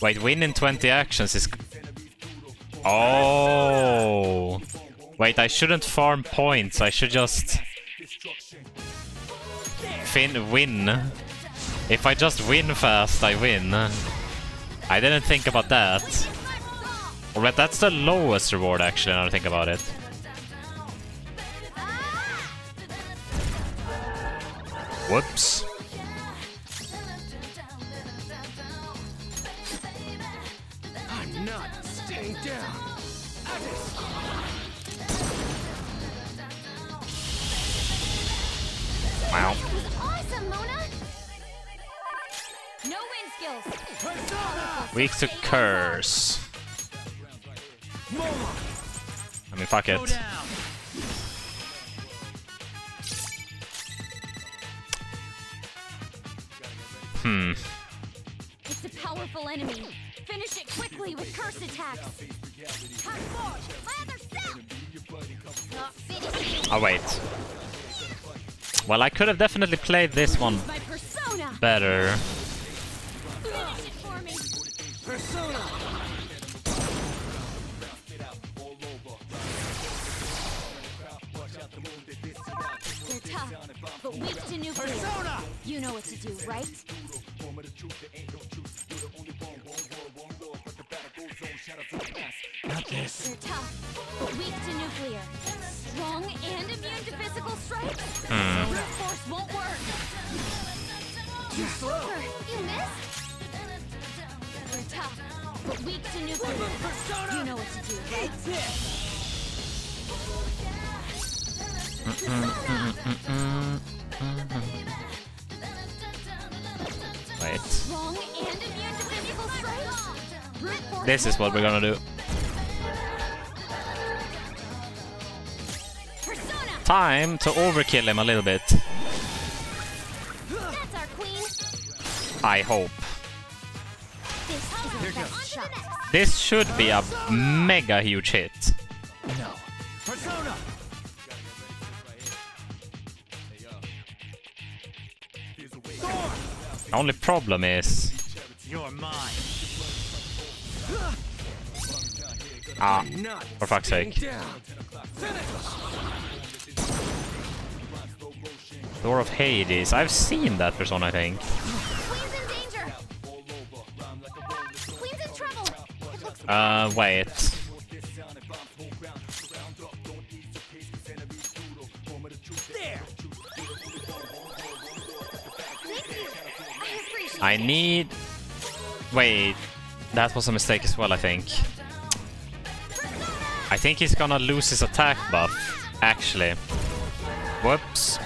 Wait, win in 20 actions is... Oh! Wait, I shouldn't farm points, I should just... win. If I just win fast, I win. I didn't think about that. But that's the lowest reward, actually, now I think about it. Whoops. Wow. Weak to curse. I mean, fuck it. Hmm. It's a powerful enemy. Finish it quickly with curse attacks. Oh, wait. Well, I could have definitely played this one better. They're tough, but weak to nuclear. You know what to do, right? Not this. They're tough, but weak to nuclear. Strong and immune to physical strike. Solar force won't work. You're slow. You missed. They're tough, but weak to nuclear. You know what to do, right? Wait. Strong and immune to physical strike. Brute force. This is what we're gonna do. Time to overkill him a little bit. That's our queen. I hope. This should be a mega huge hit. No. Persona. The only problem is... You're mine. Ah, for fuck's sake. Door of Hades. I've seen that Persona, I think. Wait. I need... Wait. That was a mistake as well, I think. I think he's gonna lose his attack buff, actually. Whoops.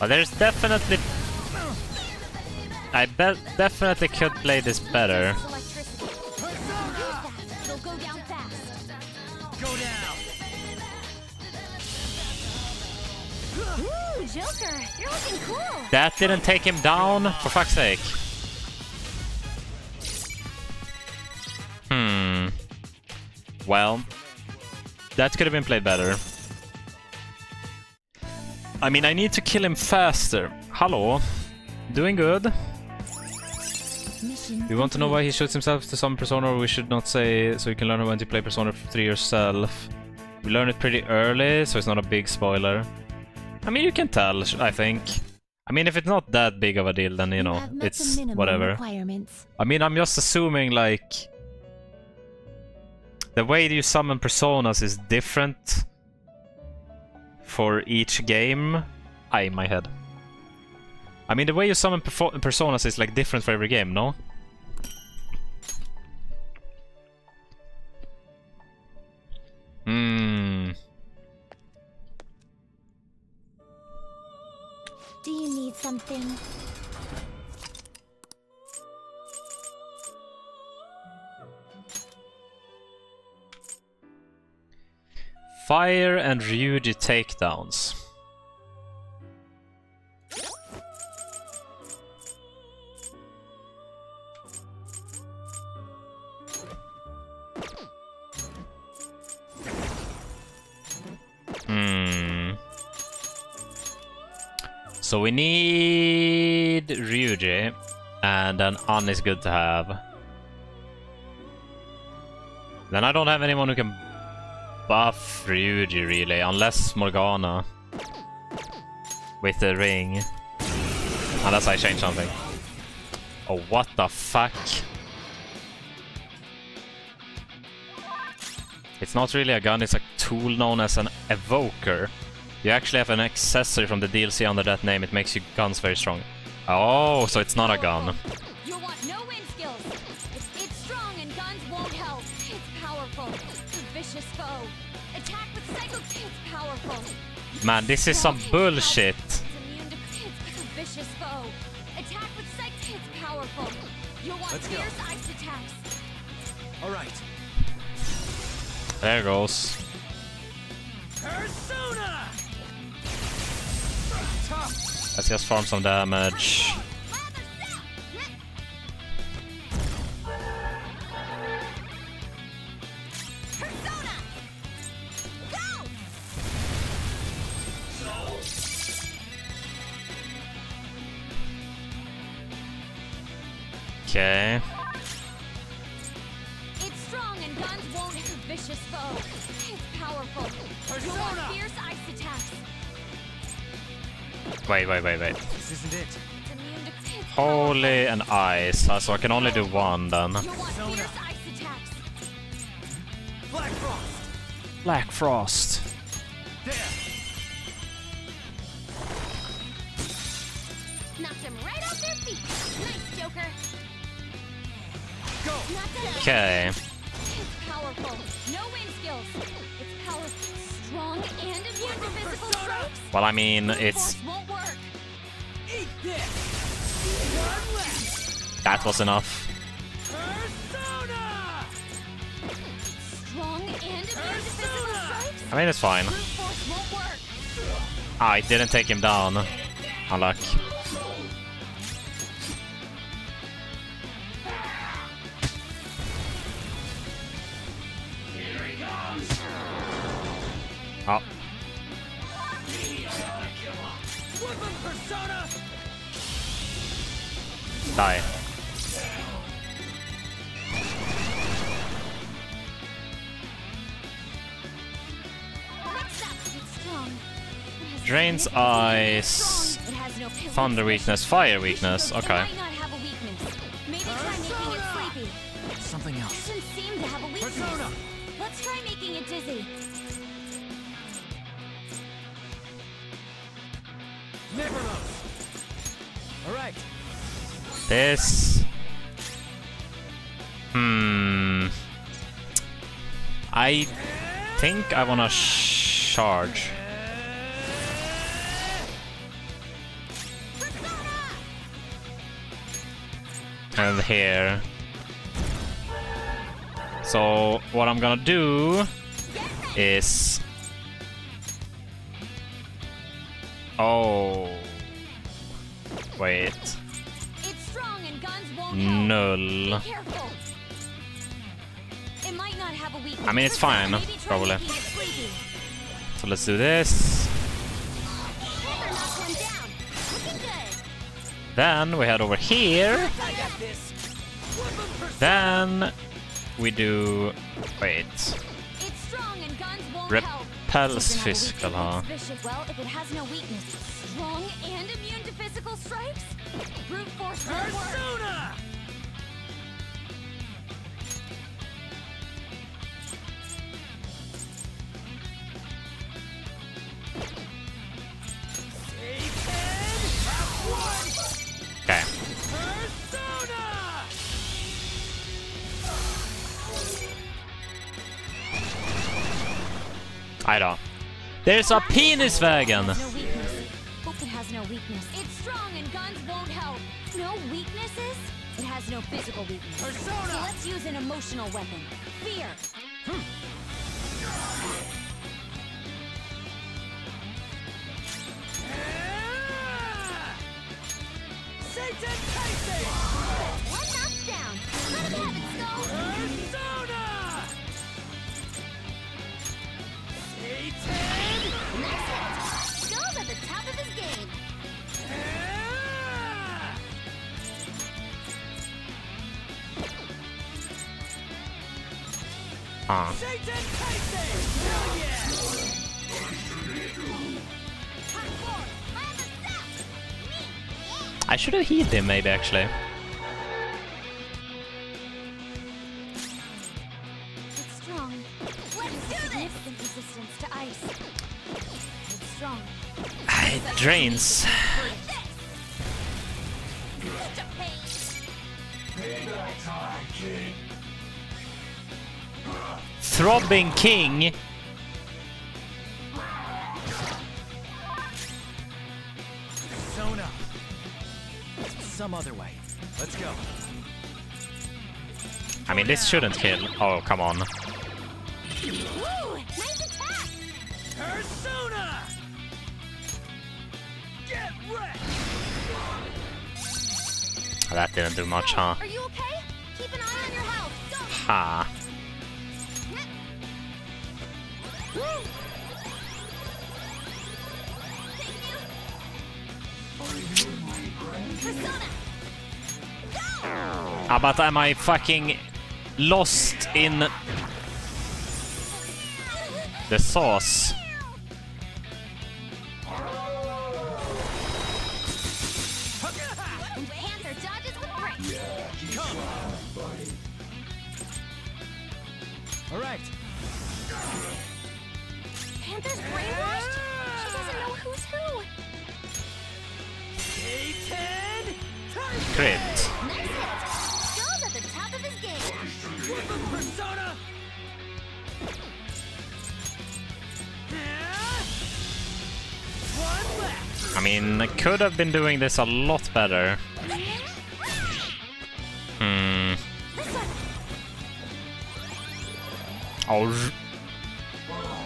But there's definitely... I bet definitely could play this better. Joker, you're looking cool. That didn't take him down, for fuck's sake. Hmm. Well, that could have been played better. I mean, I need to kill him faster. Hello. Doing good. We want to know why he shoots himself to some Persona, or we should not say, so you can learn when to play Persona 3 yourself. We learn it pretty early, so it's not a big spoiler. I mean, you can tell, I think. I mean, if it's not that big of a deal, then, you know, it's whatever. I mean, I'm just assuming, like... The way you summon Personas is different for each game. I, in my head. I mean, the way you summon Personas is, like, different for every game, no? Hmm... Do you need something? Fire and Ryuji takedowns. So we need Ryuji, and an An is good to have. Then I don't have anyone who can buff Ryuji, really, unless Morgana with the ring. Unless I change something. Oh, what the fuck? It's not really a gun, it's a tool known as an evoker. You actually have an accessory from the DLC under that name. It makes your guns very strong. Oh, so it's not a gun. You want no win skills. It's strong and guns won't help. It's powerful. It's a vicious foe. Attack with psycho. It's powerful. Man, this is some bullshit. It's immune to vicious foe. Attack with psycho. It's powerful. You want fierce ice attacks. All right. There goes. Persona. Let's just farm some damage. Persona, go! Okay. It's strong and guns won't hit a vicious foe. It's powerful. Persona, fierce ice attacks. Wait. This isn't it. Holy and ice, so I can only do one then. Black Frost. Black Frost. Knocked them right off their feet. Nice, Joker. Go. Okay. It's powerful. No wind skills. It's powerful, strong, and immune to physical strikes. Well, I mean, it's... That was enough. I mean, it's fine. Ah, I didn't take him down. Unluck. Oh. Die. Drains ice, thunder weakness, fire weakness. Okay. Something else. Doesn't seem to have a weakness. Let's try making it dizzy. All right. This. I think I wanna charge. And here. So what I'm gonna do is... Oh. Wait. Null. I mean, it's fine, probably. So let's do this. Then we head over here. Then we do... Wait. Repels physical, huh? Well, if it has no weakness, strong and immune to physical strikes? Brute force Persona! Okay. I don't. There's a penis wagon. No weakness. Hope it has no weakness. It's strong and guns won't help. No weaknesses? It has no physical weakness. Persona. So let's use an emotional weapon. Fear. One knockdown. Let him have it, Skull. Persona. Satan. Next hit. Skull's at the top of his game. Satan Tyson. Hell yeah. I should have healed him, maybe, actually. It's strong. Let's do this! Resistance to ice. It's strong. It drains. Throbbing King. Some other way. Let's go. I mean, this shouldn't kill. Oh, come on. Woo, nice attack. Persona. Get wrecked. That didn't do much, huh? Are you okay? Keep an eye on your health. Go. Ha. But am I fucking lost in the sauce? Alright. Panther's brainwashed? She doesn't know who's who. Crit. Persona. I mean, I could have been doing this a lot better. Hmm. Oh.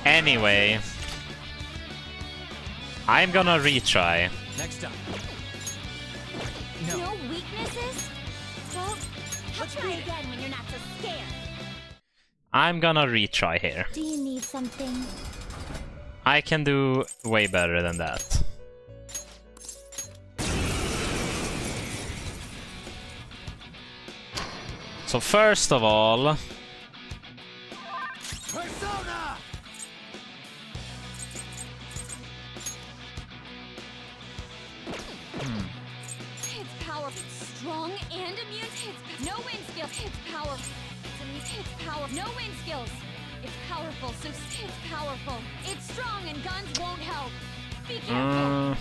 Anyway, I'm gonna retry. Next up. No weaknesses? Well, I'll try again when you're not so scared. I'm gonna retry here. Do you need something? I can do way better than that. So first of all, Persona! It's powerful, strong and immune. It's no wind skill. It's powerful. It's power. No wind skills. It's powerful. So it's powerful. It's strong and guns won't help. Be careful.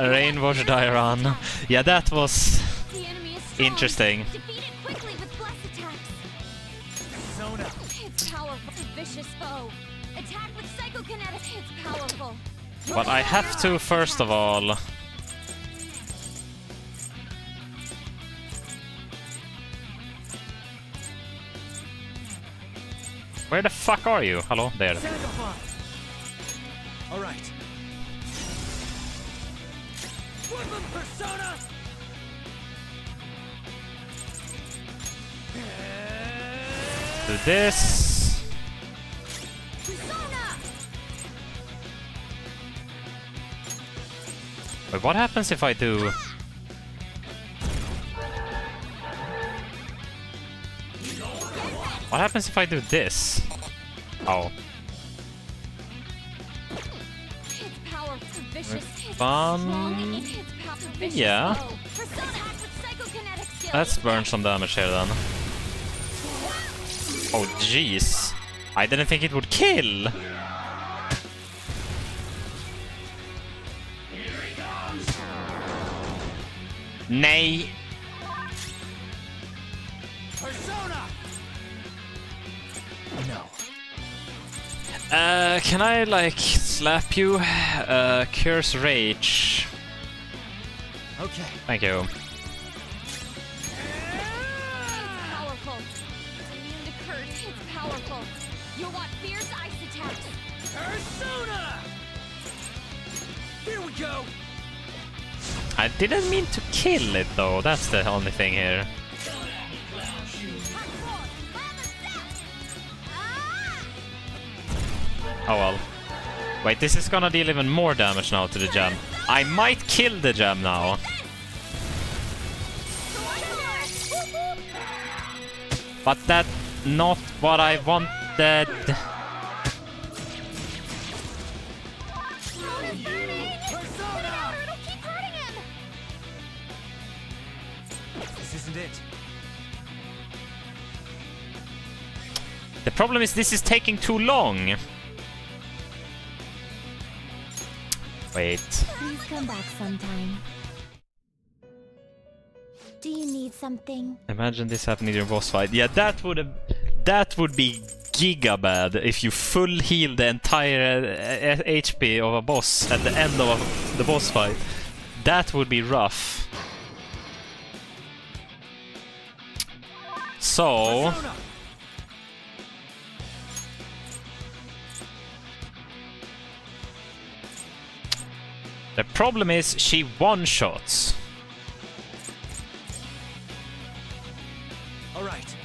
Rain was dire on. Yeah, that was interesting. But I have to, first of all, where the fuck are you? Hello, there. All right. Persona. Do this. Persona. Wait, what happens if I do? What happens if I do this? Oh. Fun. Yeah. Let's burn some damage here then. Oh jeez. I didn't think it would kill. Nay. Persona. No. Can I like slap you? Curse rage. Okay. Thank you. Powerful. Immune to curse. It's powerful. You want fierce ice attacks. Persona. Here we go. I didn't mean to kill it though. That's the only thing here. Oh well. Wait, this is gonna deal even more damage now to the gem. I might kill the gem now. But that's not what I wanted. This isn't it. The problem is this is taking too long. Wait. Please come back sometime. Do you need something? Imagine this happening during boss fight. Yeah, that would be giga bad if you full heal the entire HP of a boss at the end of the boss fight. That would be rough. So. The problem is she one-shots. All right.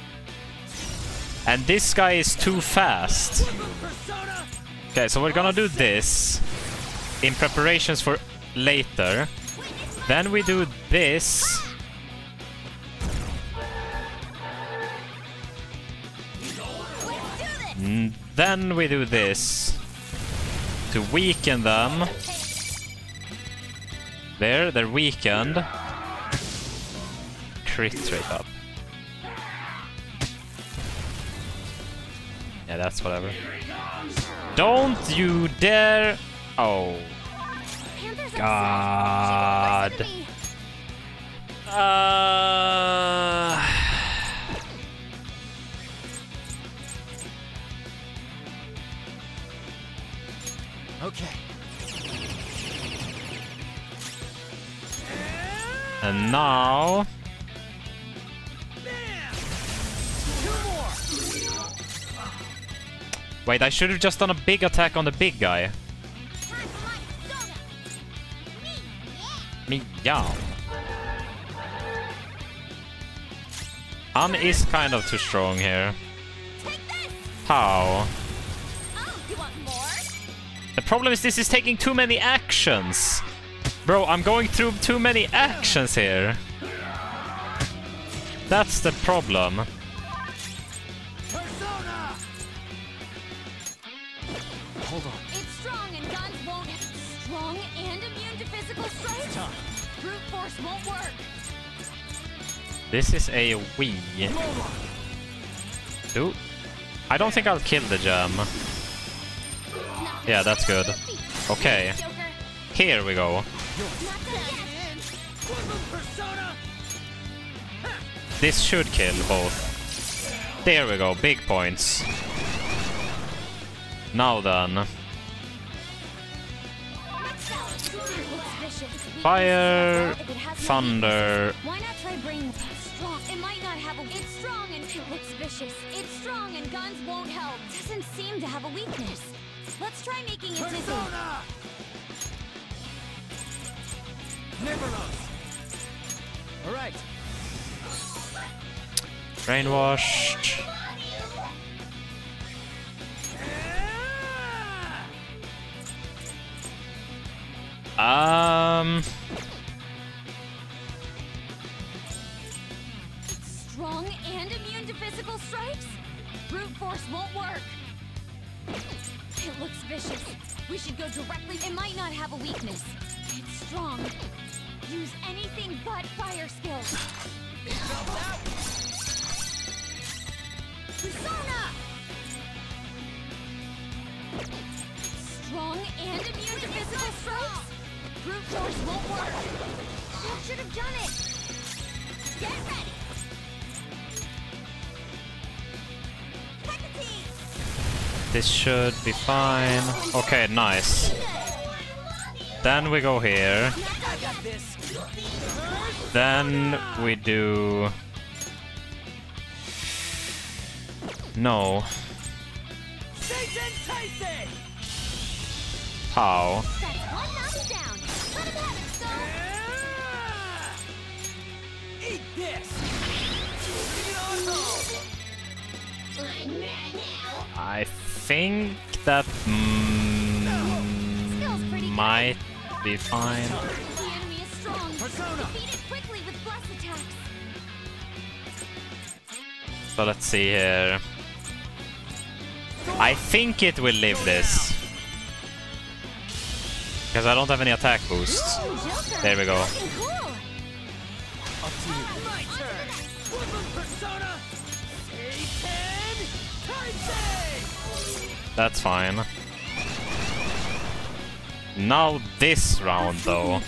And this guy is too fast. Okay, so we're gonna do this in preparations for later. Then we do this. Then we do this to weaken them. There, they're weakened. Crit straight up. Yeah, that's whatever. Don't you dare! Oh. God. And now... Wait, I should have just done a big attack on the big guy. Meow. An is kind of too strong here. How? The problem is this is taking too many actions. Bro, I'm going through too many actions here. That's the problem. This is a Wii. Ooh. I don't think I'll kill the jam. Yeah, that's good. Okay. Here we go. This should kill both. There we go, big points. Now then. Fire, thunder. It might not have a It's strong and it looks vicious. It's strong and guns won't help. Doesn't seem to have a weakness. Let's try making it dizzy. Never lost. All right. Brainwashed. Strong and immune to physical strikes? Brute force won't work. It looks vicious. We should go directly. It might not have a weakness. It's strong. Use anything but fire skills. Persona! Strong and immune to physical strikes? Brute force won't work. You should have done it. Get ready! This should be fine. Okay, nice. Then we go here. Then we do... No. How? Eat this! I think that might be fine. The enemy is strong. Defeat it quickly with blast attacks. So let's see here. I think it will live this. Because I don't have any attack boosts. There we go. That's fine. Now this round though.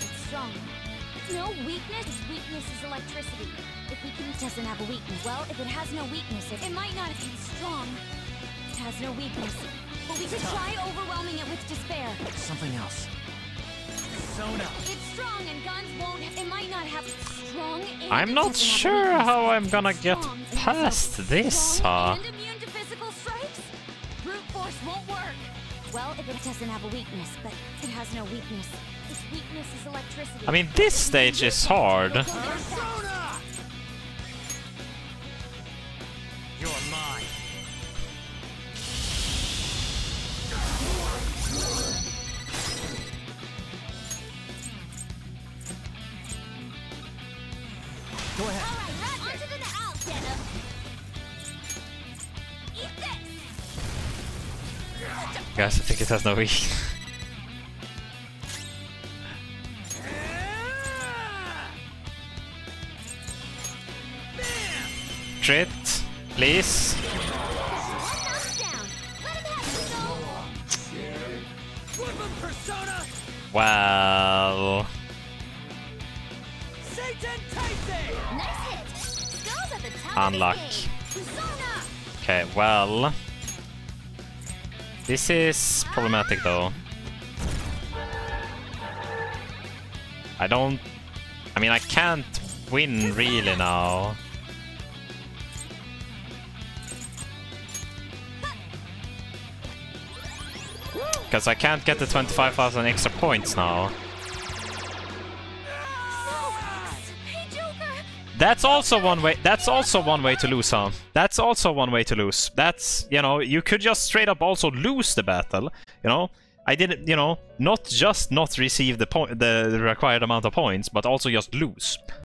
No weakness. Weakness is electricity. If it doesn't have a weakness, well, if it has no weakness, it might not be strong. It has no weakness. But we could try overwhelming it with despair. Something else. Persona. It's strong and guns won't. It might not have strong. I'm not sure how I'm gonna get past this, huh? Well, if it doesn't have a weakness, but it has no weakness. Its weakness is electricity. I mean, this stage is hard. You're mine. Go ahead. All right, Roger. Onto the out, Jenna. Eat this. Guys, I think it has no weak. Crit, please. Wow. Unluck. Okay, well. This is problematic though. I don't... I mean, I can't win really now. Because I can't get the 25,000 extra points now. That's also one way. That's also one way to lose, huh? That's also one way to lose. That's, you know, you could just straight up also lose the battle. You know, I didn't, you know, not just not receive the required amount of points, but also just lose.